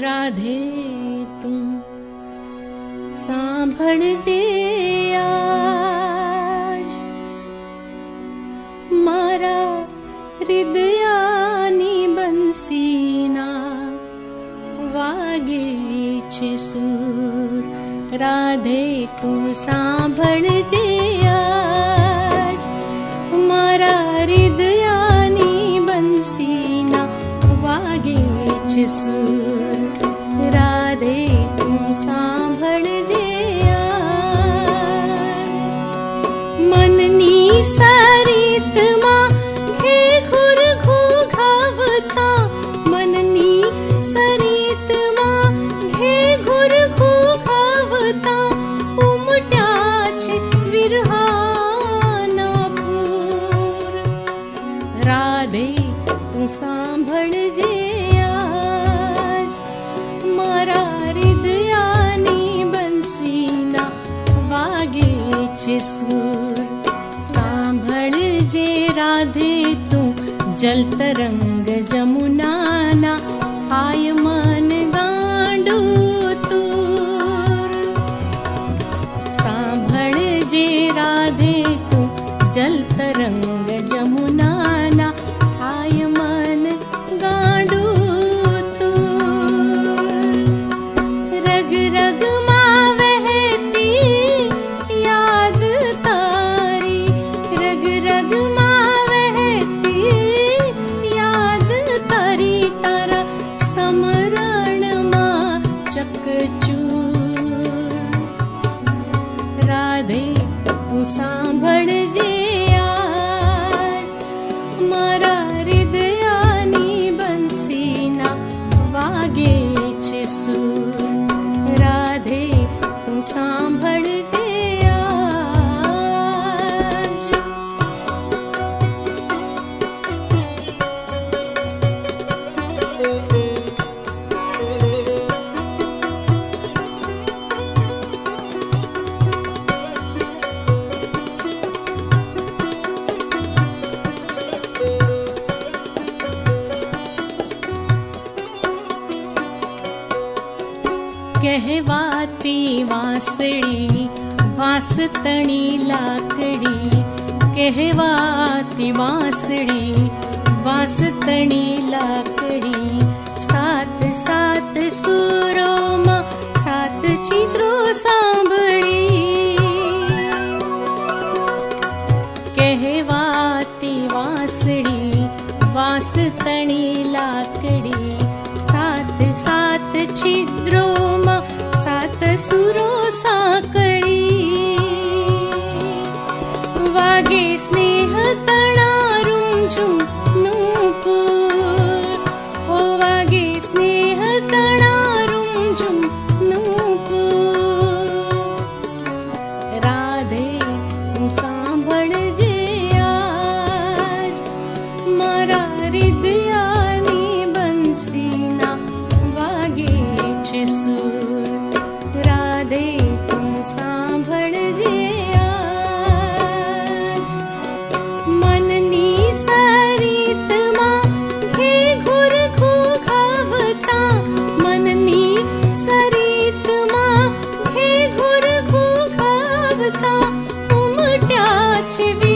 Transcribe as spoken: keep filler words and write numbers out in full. राधे तू सांभळजे आज, मारा हृदयानी बंसीना वागे छे सूर। राधे तू सांभळजे आज, मारा हृदयानी बंसीना वागे छे सूर। राधे तू सांभळजे आज, मननी सारीत मा घे घुर घुघावता, मननी सरीत मा घे घुर घुघावता, उमट्याचे विरहाना पूर। राधे तू सांभळजे आज, मारा हृदयानी बंसीना वागे छे सूर। सांभळजे राधे तू जल तरंग जमुनाना आय मन गांडू तूर। सांभळजे राधे तू जल तरंग जमुनाना आय मन गांडू तूर। रग रग माँ वहती याद तारी, रग रग माँ वहती याद तारी, तारा समरण माँ चकचूर। राधे तू सांभळजे आज, मारा हृदयानी बंसीना वागे छे सूर। राधे तू सांभळजे आज। कहवाती वासड़ी वासतणी लाकड़ी, कहवाती वासड़ी वासतणी लाकड़ी, सात सात सूरो मा सात चित्रो सांभळी। कहवाती वासड़ी वासतणी लाकड़ी, सात सात छिद्रो मा सात सुरो साकळी, वागे स्नेह तणा रुमझुमनूपुर, ओ वागे स्नेह तणा रुमझुमनूपुर। राधे तू सांभळजे आज, मारा हृदयानी बंसीना वागे छे सूर। राधे तू सांभळजे आज, मननी सरीत मा घे घुर घुघावता, मननी सरीत मा घे घुर घुघावता, उमट्याचे